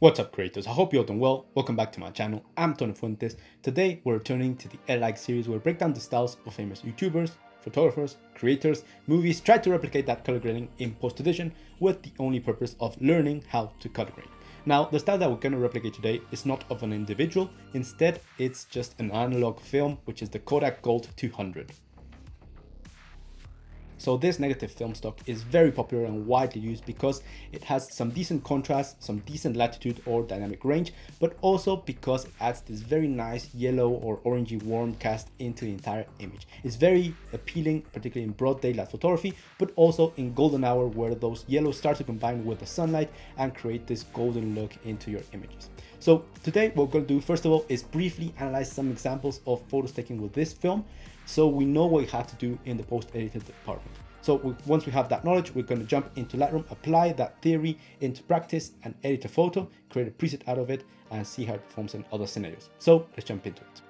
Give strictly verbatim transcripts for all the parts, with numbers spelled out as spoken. What's up, creators? I hope you're all doing well. Welcome back to my channel. I'm Tony Fuentes. Today we're returning to the Edit-Like series where we break down the styles of famous YouTubers, photographers, creators, movies, try to replicate that color grading in post-edition with the only purpose of learning how to color grade. Now, the style that we're going to replicate today is not of an individual. Instead, it's just an analog film, which is the Kodak Gold two hundred. So this negative film stock is very popular and widely used because it has some decent contrast, some decent latitude or dynamic range, but also because it adds this very nice yellow or orangey warm cast into the entire image. It's very appealing, particularly in broad daylight photography, but also in golden hour where those yellows start to combine with the sunlight and create this golden look into your images. So today what we're going to do first of all is briefly analyze some examples of photos taken with this film, so we know what we have to do in the post-edited department. So we, once we have that knowledge, we're going to jump into Lightroom, apply that theory into practice and edit a photo, create a preset out of it and see how it performs in other scenarios. So let's jump into it.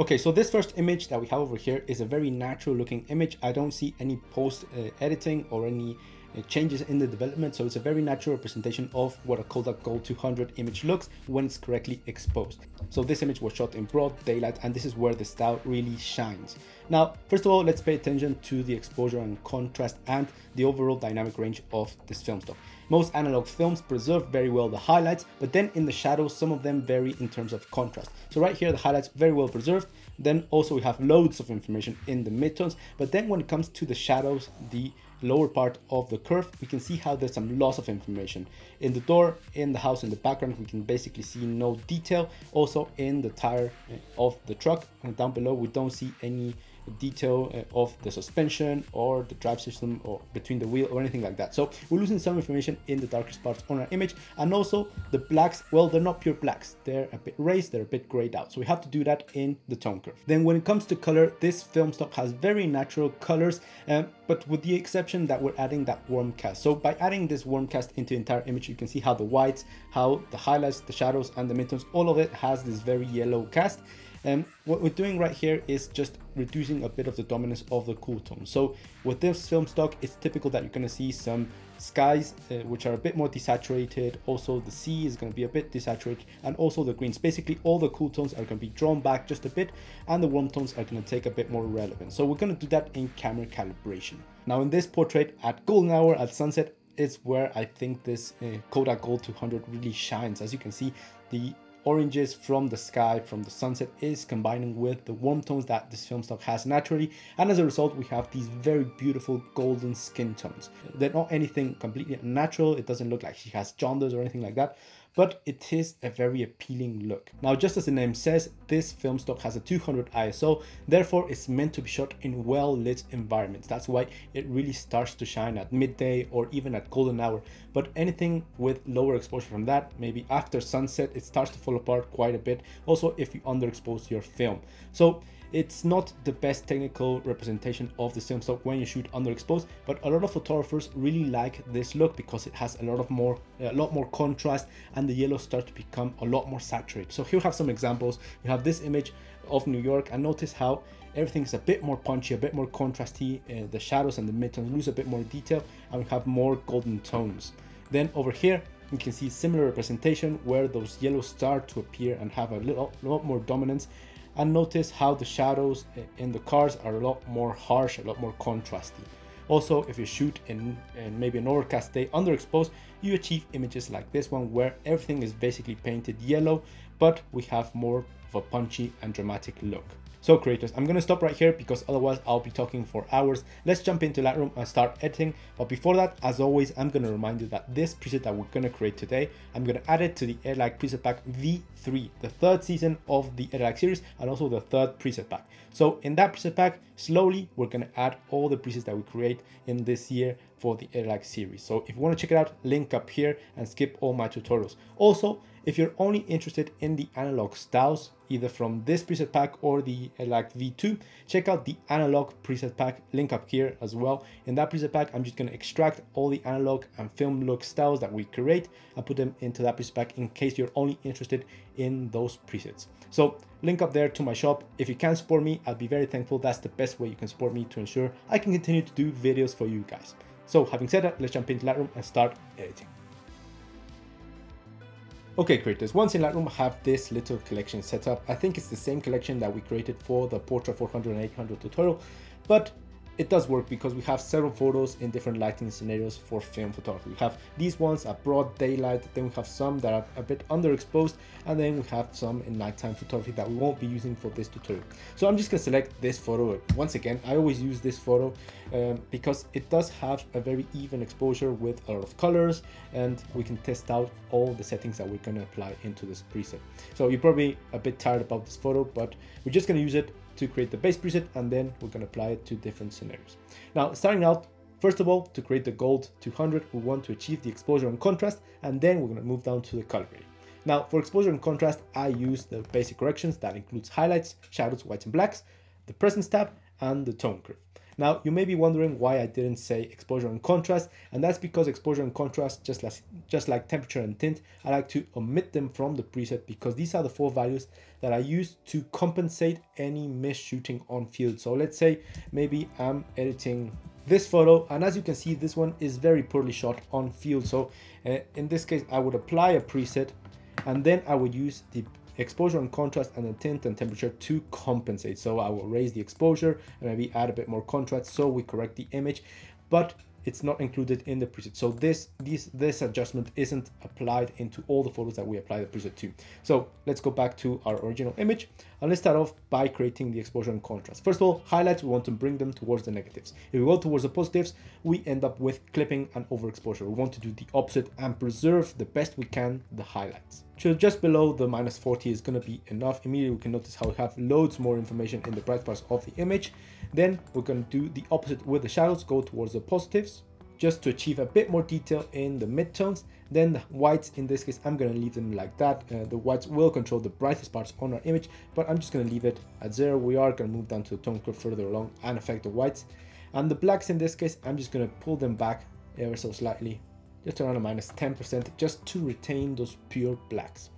Okay, so this first image that we have over here is a very natural looking image. I don't see any post uh, editing or any uh, changes in the development. So it's a very natural representation of what a Kodak Gold two hundred image looks when it's correctly exposed. So this image was shot in broad daylight and this is where the style really shines. Now, first of all, let's pay attention to the exposure and contrast and the overall dynamic range of this film stock. Most analog films preserve very well the highlights, but then in the shadows, some of them vary in terms of contrast. So right here, the highlights very well preserved. Then also we have loads of information in the midtones, but then when it comes to the shadows, the lower part of the curve, we can see how there's some loss of information. In the door, in the house, in the background, we can basically see no detail. Also in the tire of the truck and down below, we don't see any detail of the suspension or the drive system or between the wheel or anything like that. So we're losing some information in the darkest parts on our image, and also the blacks, well, they're not pure blacks, they're a bit raised, they're a bit grayed out, so we have to do that in the tone curve. Then when it comes to color, this film stock has very natural colors, um, but with the exception that we're adding that warm cast. So by adding this warm cast into the entire image, you can see how the whites, how the highlights, the shadows and the midtones, all of it has this very yellow cast. And um, what we're doing right here is just reducing a bit of the dominance of the cool tone. So with this film stock, it's typical that you're going to see some skies uh, which are a bit more desaturated. Also the sea is going to be a bit desaturated, and also the greens. Basically all the cool tones are going to be drawn back just a bit and the warm tones are going to take a bit more relevance. So we're going to do that in camera calibration. Now in this portrait at golden hour, at sunset, it's where I think this uh, Kodak Gold two hundred really shines. As you can see, the oranges from the sky, from the sunset, is combining with the warm tones that this film stock has naturally, and as a result we have these very beautiful golden skin tones. They're not anything completely unnatural, it doesn't look like she has jaundice or anything like that, but it is a very appealing look. Now, just as the name says, this film stock has a two hundred I S O, therefore it's meant to be shot in well-lit environments. That's why it really starts to shine at midday or even at golden hour, but anything with lower exposure from that, maybe after sunset, it starts to fall apart quite a bit, also if you underexpose your film. So it's not the best technical representation of the film stock when you shoot underexposed, but a lot of photographers really like this look because it has a lot of more, a lot more contrast, and the yellows start to become a lot more saturated. So here we have some examples. We have this image of New York, and notice how everything's a bit more punchy, a bit more contrasty. Uh, the shadows and the midtones lose a bit more detail, and we have more golden tones. Then over here, you can see similar representation where those yellows start to appear and have a little, lot more dominance. And notice how the shadows in the cars are a lot more harsh, a lot more contrasty. Also, if you shoot in, in maybe an overcast day underexposed, you achieve images like this one where everything is basically painted yellow, but we have more of a punchy and dramatic look. So creators, I'm going to stop right here because otherwise I'll be talking for hours. Let's jump into Lightroom and start editing. But before that, as always, I'm going to remind you that this preset that we're going to create today, I'm going to add it to the Edit-Like Preset Pack V three, the third season of the Edit-Like series and also the third preset pack. So in that preset pack, slowly, we're going to add all the presets that we create in this year for the Edit-Like series. So if you want to check it out, link up here and skip all my tutorials. Also, if you're only interested in the analog styles, either from this preset pack or the Edit-Like V two, check out the analog preset pack, link up here as well. In that preset pack, I'm just going to extract all the analog and film look styles that we create and put them into that preset pack in case you're only interested in those presets. So link up there to my shop. If you can support me, I'll be very thankful. That's the best way you can support me to ensure I can continue to do videos for you guys. So having said that, let's jump into Lightroom and start editing. Okay creators, once in Lightroom I have this little collection set up. I think it's the same collection that we created for the Portra four hundred and eight hundred tutorial, but it does work because we have several photos in different lighting scenarios for film photography. We have these ones at broad daylight, then we have some that are a bit underexposed, and then we have some in nighttime photography that we won't be using for this tutorial. So I'm just going to select this photo. Once again, I always use this photo um, because it does have a very even exposure with a lot of colors, and we can test out all the settings that we're going to apply into this preset. So you're probably a bit tired about this photo, but we're just going to use it to create the base preset, and then we're going to apply it to different scenarios. Now, starting out, first of all, to create the Gold two hundred, we want to achieve the exposure and contrast, and then we're going to move down to the color grading. Now, for exposure and contrast, I use the basic corrections that includes highlights, shadows, whites and blacks, the presence tab, and the tone curve. Now, you may be wondering why I didn't say exposure and contrast, and that's because exposure and contrast, just like, just like temperature and tint, I like to omit them from the preset because these are the four values that I use to compensate any misshooting on field. So let's say maybe I'm editing this photo, and as you can see, this one is very poorly shot on field. So uh, in this case, I would apply a preset, and then I would use the exposure and contrast and the tint and temperature to compensate. So I will raise the exposure and maybe add a bit more contrast so we correct the image, but it's not included in the preset. So this this this adjustment isn't applied into all the photos that we apply the preset to. So let's go back to our original image, and let's start off by creating the exposure and contrast. First of all, highlights, we want to bring them towards the negatives. If we go towards the positives, we end up with clipping and overexposure. We want to do the opposite and preserve the best we can the highlights. So just below the minus forty is going to be enough. Immediately we can notice how we have loads more information in the bright spots of the image. Then we're going to do the opposite with the shadows, go towards the positives just to achieve a bit more detail in the midtones. Then the whites, in this case, I'm going to leave them like that. Uh, the whites will control the brightest parts on our image, but I'm just going to leave it at zero. We are going to move down to the tone curve further along and affect the whites. And the blacks, in this case, I'm just going to pull them back ever so slightly, just around a minus ten percent, just to retain those pure blacks.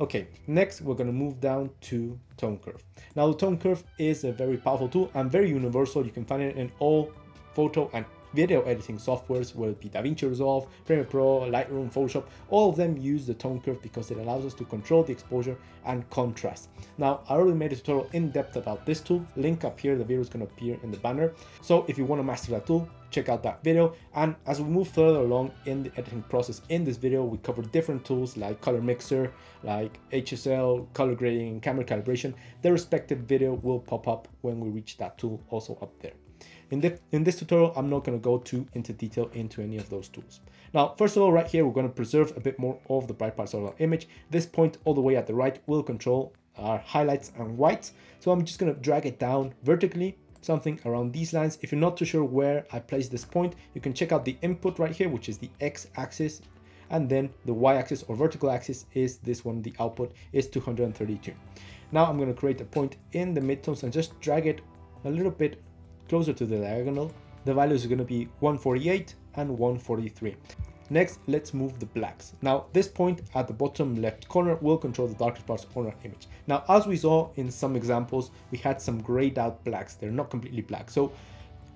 Okay, next we're going to move down to tone curve. Now the tone curve is a very powerful tool and very universal. You can find it in all photo and video editing softwares, whether it be DaVinci Resolve, Premiere Pro, Lightroom, Photoshop. All of them use the tone curve because it allows us to control the exposure and contrast. Now, I already made a tutorial in depth about this tool. Link up here, the video is going to appear in the banner. So if you want to master that tool, check out that video. And as we move further along in the editing process in this video, we cover different tools like color mixer, like H S L, color grading, camera calibration. Their respective video will pop up when we reach that tool also up there. In, the, in this tutorial, I'm not going to go too into detail into any of those tools. Now, first of all, right here, we're going to preserve a bit more of the bright parts of our image. This point all the way at the right will control our highlights and whites. So I'm just going to drag it down vertically, something around these lines. If you're not too sure where I place this point, you can check out the input right here, which is the X-axis. And then the Y-axis or vertical axis is this one. The output is two hundred thirty-two. Now I'm going to create a point in the midtones and just drag it a little bit closer to the diagonal. The values are going to be one forty-eight and one forty-three. Next, let's move the blacks. Now, this point at the bottom left corner will control the darkest parts on our image. Now, as we saw in some examples, we had some grayed out blacks. They're not completely black. So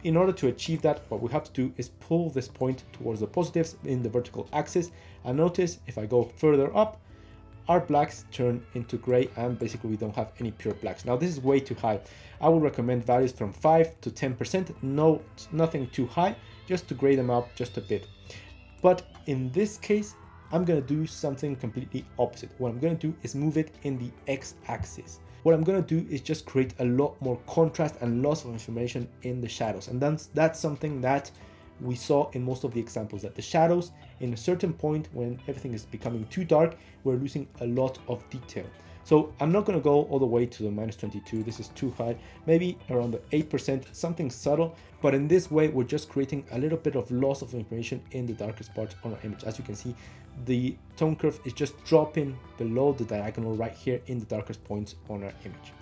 in order to achieve that, what we have to do is pull this point towards the positives in the vertical axis. And notice if I go further up, our blacks turn into gray and basically we don't have any pure blacks. Now this is way too high. I would recommend values from five to ten percent, no, nothing too high, just to gray them out just a bit. But in this case, I'm gonna do something completely opposite. What I'm gonna do is move it in the X-axis. What I'm gonna do is just create a lot more contrast and loss of information in the shadows. And that's, that's something that we saw in most of the examples, that the shadows in a certain point when everything is becoming too dark, we're losing a lot of detail. So I'm not going to go all the way to the minus twenty-two. This is too high, maybe around the eight percent, something subtle. But in this way, we're just creating a little bit of loss of information in the darkest parts on our image. As you can see, the tone curve is just dropping below the diagonal right here in the darkest points on our image.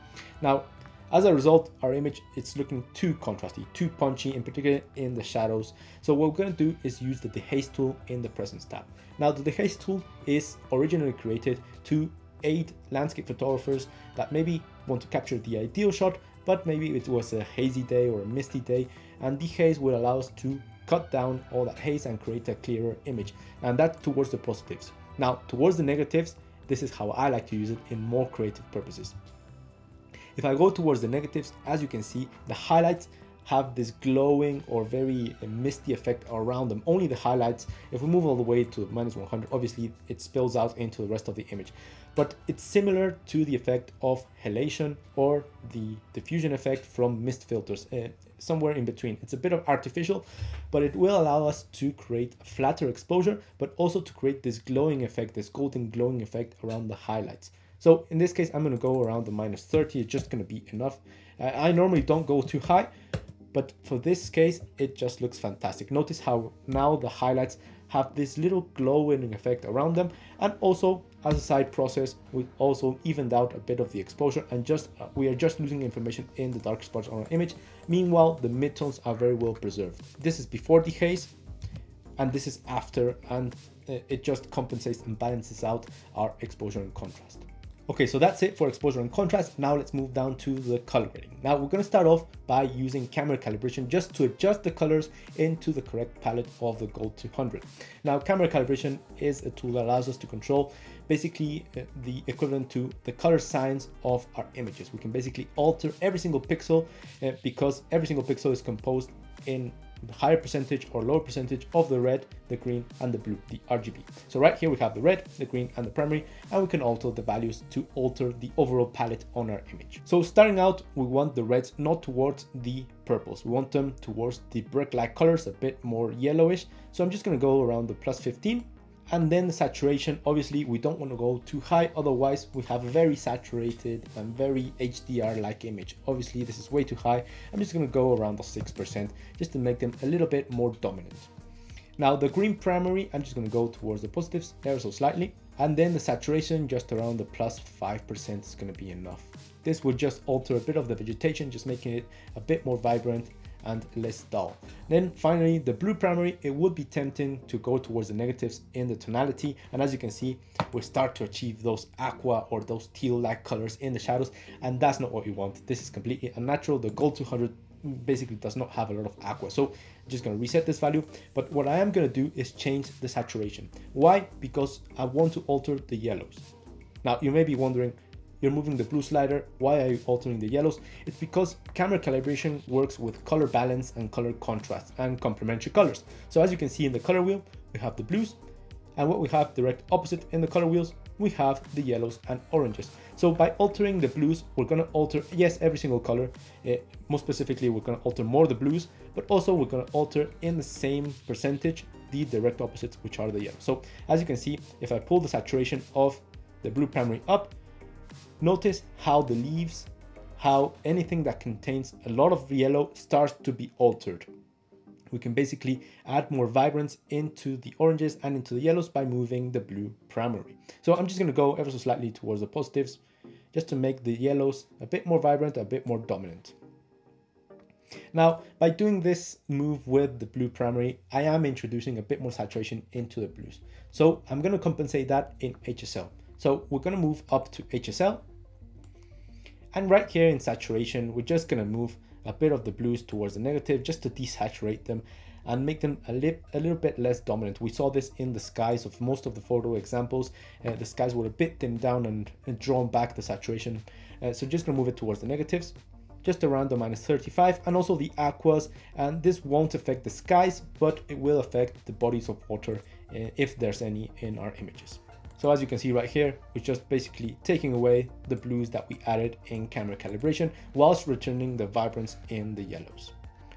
Now, as a result, our image is looking too contrasty, too punchy, in particular in the shadows. So what we're going to do is use the dehaze tool in the presence tab. Now the dehaze tool is originally created to aid landscape photographers that maybe want to capture the ideal shot, but maybe it was a hazy day or a misty day, and dehaze will allow us to cut down all that haze and create a clearer image, and that towards the positives. Now, towards the negatives, this is how I like to use it in more creative purposes. If I go towards the negatives, as you can see, the highlights have this glowing or very misty effect around them, only the highlights. If we move all the way to minus one hundred, obviously it spills out into the rest of the image. But it's similar to the effect of halation or the diffusion effect from mist filters, uh, somewhere in between. It's a bit of artificial, but it will allow us to create a flatter exposure, but also to create this glowing effect, this golden glowing effect around the highlights. So in this case, I'm gonna go around the minus thirty, it's just gonna be enough. Uh, I normally don't go too high, but for this case, it just looks fantastic. Notice how now the highlights have this little glowing effect around them. And also as a side process, we also evened out a bit of the exposure and just uh, we are just losing information in the dark spots on our image. Meanwhile, the midtones are very well preserved. This is before the haze and this is after, and it just compensates and balances out our exposure and contrast. Okay, so that's it for exposure and contrast. Now let's move down to the color grading. Now we're gonna start off by using camera calibration just to adjust the colors into the correct palette of the Gold two hundred. Now camera calibration is a tool that allows us to control basically uh, the equivalent to the color science of our images. We can basically alter every single pixel uh, because every single pixel is composed in higher percentage or lower percentage of the red, the green, and the blue, the R G B. So right here we have the red, the green, and the primary, and we can alter the values to alter the overall palette on our image. So starting out, we want the reds not towards the purples. We want them towards the brick-like colors, a bit more yellowish. So I'm just gonna go around the plus fifteen, and then the saturation. Obviously, we don't want to go too high, otherwise we have a very saturated and very H D R-like image. Obviously, this is way too high. I'm just going to go around the six percent just to make them a little bit more dominant. Now, the green primary, I'm just going to go towards the positives ever so slightly. And then the saturation just around the plus five percent is going to be enough. This will just alter a bit of the vegetation, just making it a bit more vibrant and less dull. Then finally, the blue primary, it would be tempting to go towards the negatives in the tonality. And as you can see, we start to achieve those aqua or those teal-like colors in the shadows. And that's not what we want. This is completely unnatural. The Gold two hundred basically does not have a lot of aqua. So I'm just gonna reset this value. But what I am gonna do is change the saturation. Why? Because I want to alter the yellows. Now you may be wondering, you're moving the blue slider, why are you altering the yellows? It's because camera calibration works with color balance and color contrast and complementary colors. So as you can see in the color wheel, we have the blues, and what we have direct opposite in the color wheels, we have the yellows and oranges. So by altering the blues, we're gonna alter, yes, every single color. Uh, more specifically, we're gonna alter more the blues, but also we're gonna alter in the same percentage the direct opposites, which are the yellows. So as you can see, if I pull the saturation of the blue primary up, notice how the leaves, how anything that contains a lot of yellow starts to be altered. We can basically add more vibrance into the oranges and into the yellows by moving the blue primary. So I'm just going to go ever so slightly towards the positives just to make the yellows a bit more vibrant, a bit more dominant. Now, by doing this move with the blue primary, I am introducing a bit more saturation into the blues. So I'm going to compensate that in H S L. So we're going to move up to H S L. And right here in saturation, we're just gonna move a bit of the blues towards the negative just to desaturate them and make them a, li a little bit less dominant. We saw this in the skies of most of the photo examples. Uh, the skies were a bit dimmed down and, and drawn back the saturation. Uh, so just gonna move it towards the negatives, just around the minus thirty-five, and also the aquas. And this won't affect the skies, but it will affect the bodies of water uh, if there's any in our images. So as you can see right here, we're just basically taking away the blues that we added in camera calibration whilst returning the vibrance in the yellows.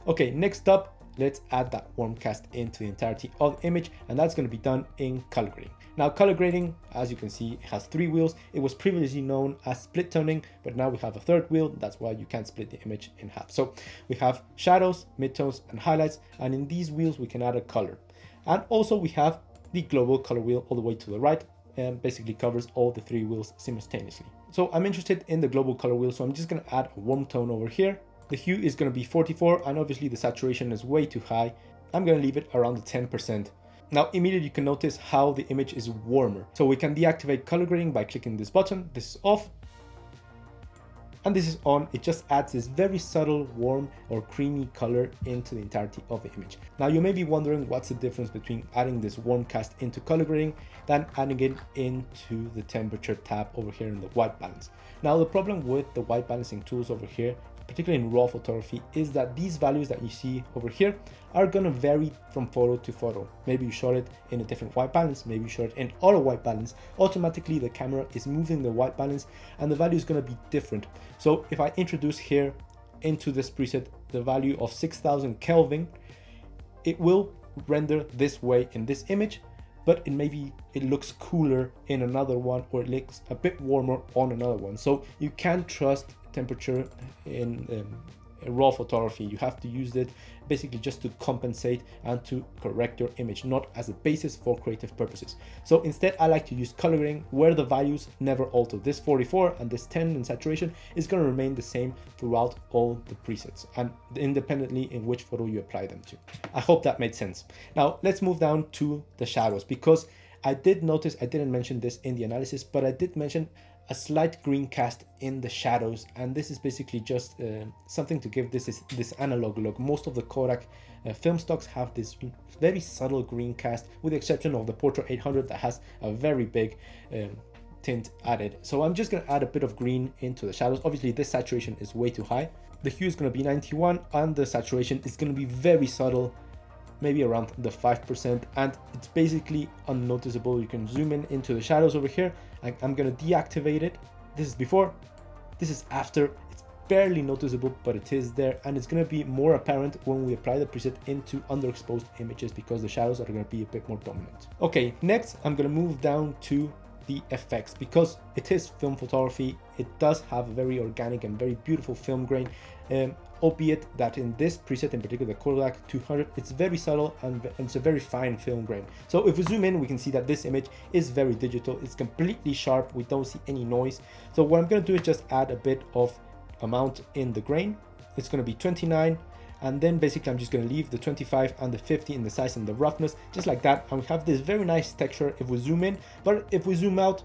Okay, next up, let's add that warm cast into the entirety of the image, and that's going to be done in color grading. Now color grading, as you can see, it has three wheels. It was previously known as split toning, but now we have a third wheel. That's why you can't split the image in half. So we have shadows, midtones, and highlights, and in these wheels we can add a color. And also we have the global color wheel all the way to the right, and basically covers all the three wheels simultaneously. So I'm interested in the global color wheel, so I'm just gonna add a warm tone over here. The hue is gonna be forty-four, and obviously the saturation is way too high. I'm gonna leave it around the ten percent. Now immediately you can notice how the image is warmer. So we can deactivate color grading by clicking this button. This is off. and this is on, it just adds this very subtle warm or creamy color into the entirety of the image. Now you may be wondering what's the difference between adding this warm cast into color grading than adding it into the temperature tab over here in the white balance. Now the problem with the white balancing tools over here, particularly in raw photography, is that these values that you see over here are gonna vary from photo to photo. Maybe you shot it in a different white balance, maybe you shot it in auto white balance. Automatically the camera is moving the white balance and the value is gonna be different. So if I introduce here into this preset the value of six thousand Kelvin, it will render this way in this image, but it maybe it looks cooler in another one, or it looks a bit warmer on another one. So you can't trust temperature in um, raw photography. You have to use it basically just to compensate and to correct your image, not as a basis for creative purposes. So instead I like to use color grading where the values never alter. This forty-four and this ten in saturation is going to remain the same throughout all the presets and independently in which photo you apply them to. I hope that made sense. Now let's move down to the shadows, because I did notice, I didn't mention this in the analysis, but I did mention a slight green cast in the shadows, and this is basically just uh, something to give this is this analog look. Most of the Kodak uh, film stocks have this very subtle green cast, with the exception of the Portra eight hundred that has a very big um, tint added. So I'm just going to add a bit of green into the shadows. Obviously this saturation is way too high, the hue is going to be ninety-one and the saturation is going to be very subtle, maybe around the five percent, and it's basically unnoticeable. You can zoom in into the shadows over here. I'm gonna deactivate it. This is before, this is after. It's barely noticeable, but it is there, and it's gonna be more apparent when we apply the preset into underexposed images, because the shadows are gonna be a bit more dominant. Okay, next I'm gonna move down to the effects, because it is film photography. It does have a very organic and very beautiful film grain, um, albeit that in this preset in particular, the Kodak two hundred, it's very subtle and it's a very fine film grain. So if we zoom in, we can see that this image is very digital, it's completely sharp, we don't see any noise. So what I'm going to do is just add a bit of amount in the grain. It's going to be twenty-nine, and then basically I'm just going to leave the twenty-five and the fifty in the size and the roughness, just like that, and we have this very nice texture if we zoom in. But if we zoom out,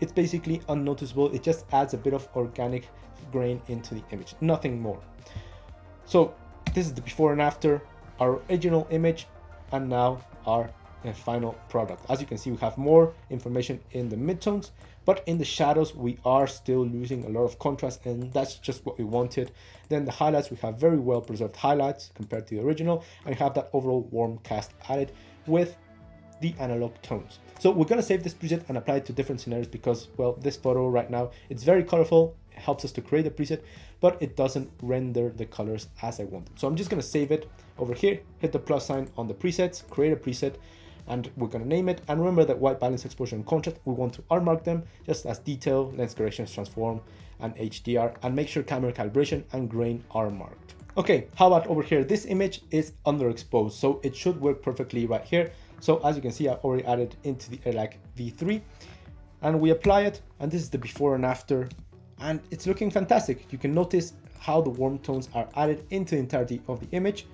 it's basically unnoticeable. It just adds a bit of organic grain into the image, nothing more. So this is the before and after, our original image, and now our uh, final product. As you can see, we have more information in the midtones, but in the shadows we are still losing a lot of contrast, and that's just what we wanted. Then the highlights, we have very well preserved highlights compared to the original, and we have that overall warm cast added with the analog tones. So we're going to save this preset and apply it to different scenarios, because, well, this photo right now, it's very colorful, it helps us to create a preset, but it doesn't render the colors as I want them. So I'm just going to save it over here, hit the plus sign on the presets, create a preset, and we're going to name it. And remember that white balance, exposure and contrast, we want to R-mark them just as detail, lens corrections, transform and H D R, and make sure camera calibration and grain are marked. Okay, how about over here? This image is underexposed, so it should work perfectly right here. So as you can see, I already added into the Edit-Like V three, and we apply it, and this is the before and after, and it's looking fantastic. You can notice how the warm tones are added into the entirety of the image.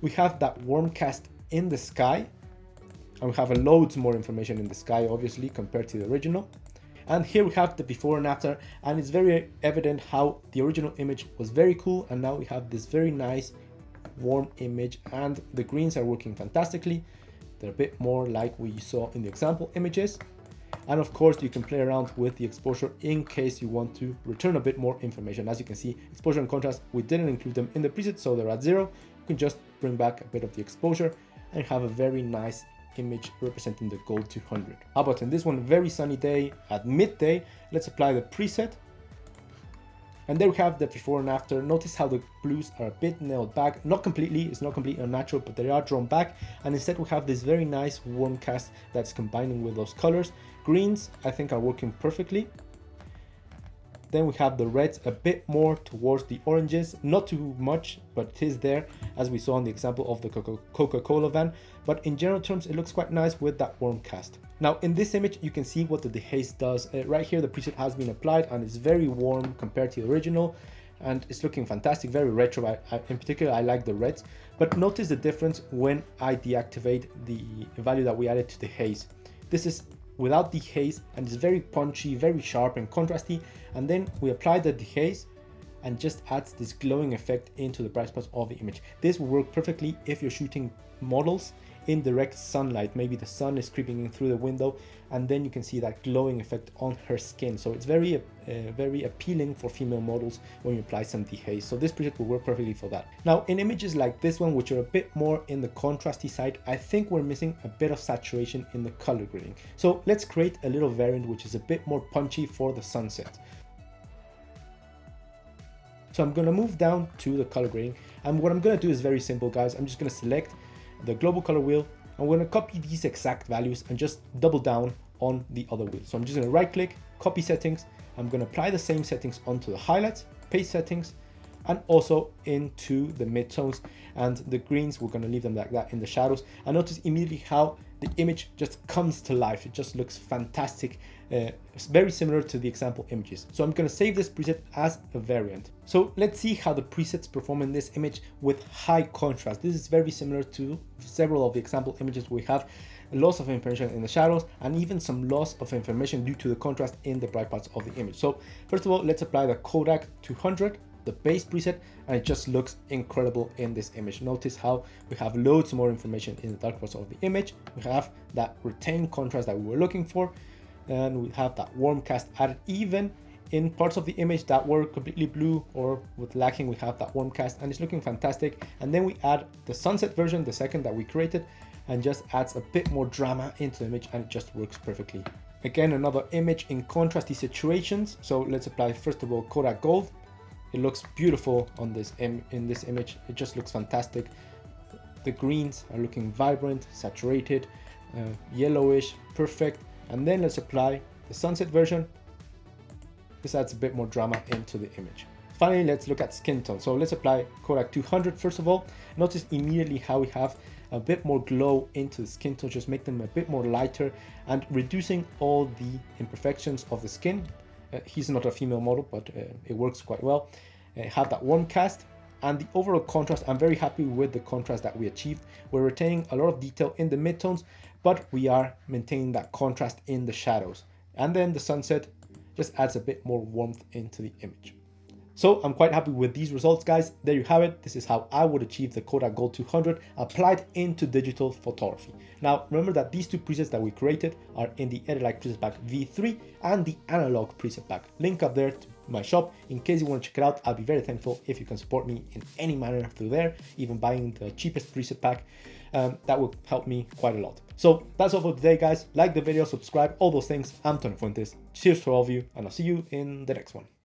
We have that warm cast in the sky, and we have loads more information in the sky, obviously, compared to the original. And here we have the before and after, and it's very evident how the original image was very cool, and now we have this very nice warm image, and the greens are working fantastically. They're a bit more like we saw in the example images. And of course, you can play around with the exposure in case you want to return a bit more information. As you can see, exposure and contrast, we didn't include them in the preset, so they're at zero. You can just bring back a bit of the exposure and have a very nice image representing the Gold two hundred. How about in this one, very sunny day at midday, let's apply the preset. And there we have the before and after. Notice how the blues are a bit nailed back, not completely, it's not completely unnatural, but they are drawn back, and instead we have this very nice warm cast that's combining with those colors. Greens, I think, are working perfectly. Then we have the reds a bit more towards the oranges, not too much, but it is there, as we saw in the example of the Coca-Cola van. But in general terms, it looks quite nice with that warm cast. Now in this image, you can see what the dehaze does. Uh, right here, the preset has been applied and it's very warm compared to the original, and it's looking fantastic, very retro. I, I, in particular, I like the reds, but notice the difference when I deactivate the value that we added to the haze. This is without dehaze, and it's very punchy, very sharp and contrasty. And then we apply the dehaze, and just adds this glowing effect into the bright spots of the image. This will work perfectly if you're shooting models in direct sunlight. Maybe the sun is creeping in through the window, and then you can see that glowing effect on her skin. So it's very, uh, very appealing for female models when you apply some dehaze. So this preset will work perfectly for that. Now, in images like this one, which are a bit more in the contrasty side, I think we're missing a bit of saturation in the color grading. So let's create a little variant which is a bit more punchy for the sunset. So I'm gonna move down to the color grading, and what I'm gonna do is very simple, guys. I'm just gonna select the global color wheel, and we're going to copy these exact values and just double down on the other wheel. So I'm just going to right click, copy settings. I'm going to apply the same settings onto the highlights, paste settings, and also into the midtones and the greens. We're going to leave them like that in the shadows, and notice immediately how the image just comes to life. It just looks fantastic. Uh, it's very similar to the example images. So I'm going to save this preset as a variant. So let's see how the presets perform in this image with high contrast. This is very similar to several of the example images. We have loss of information in the shadows and even some loss of information due to the contrast in the bright parts of the image. So first of all, let's apply the Kodak two hundred, the base preset, and it just looks incredible in this image. Notice how we have loads more information in the dark parts of the image. We have that retained contrast that we were looking for, and we have that warm cast added. Even in parts of the image that were completely blue or with lacking, we have that warm cast, and it's looking fantastic. And then we add the sunset version, the second that we created, and just adds a bit more drama into the image, and it just works perfectly. Again, another image in contrasty situations. So let's apply first of all Kodak Gold. It looks beautiful on this im in this image. It just looks fantastic. The greens are looking vibrant, saturated, uh, yellowish, perfect. And then let's apply the sunset version. This adds a bit more drama into the image. Finally, let's look at skin tone. So let's apply Kodak two hundred first of all. Notice immediately how we have a bit more glow into the skin tone, just make them a bit more lighter and reducing all the imperfections of the skin. Uh, he's not a female model, but uh, it works quite well. Uh, have that warm cast and the overall contrast. I'm very happy with the contrast that we achieved. We're retaining a lot of detail in the midtones, but we are maintaining that contrast in the shadows. And then the sunset just adds a bit more warmth into the image. So I'm quite happy with these results, guys. There you have it. This is how I would achieve the Kodak Gold two hundred applied into digital photography. Now, remember that these two presets that we created are in the Edit-Like Preset Pack V three and the Analog Preset Pack. Link up there to my shop in case you want to check it out. I'll be very thankful if you can support me in any manner through there, even buying the cheapest preset pack. Um, that will help me quite a lot. So that's all for today, guys. Like the video, subscribe, all those things. I'm Tony Fuentes. Cheers for all of you, and I'll see you in the next one.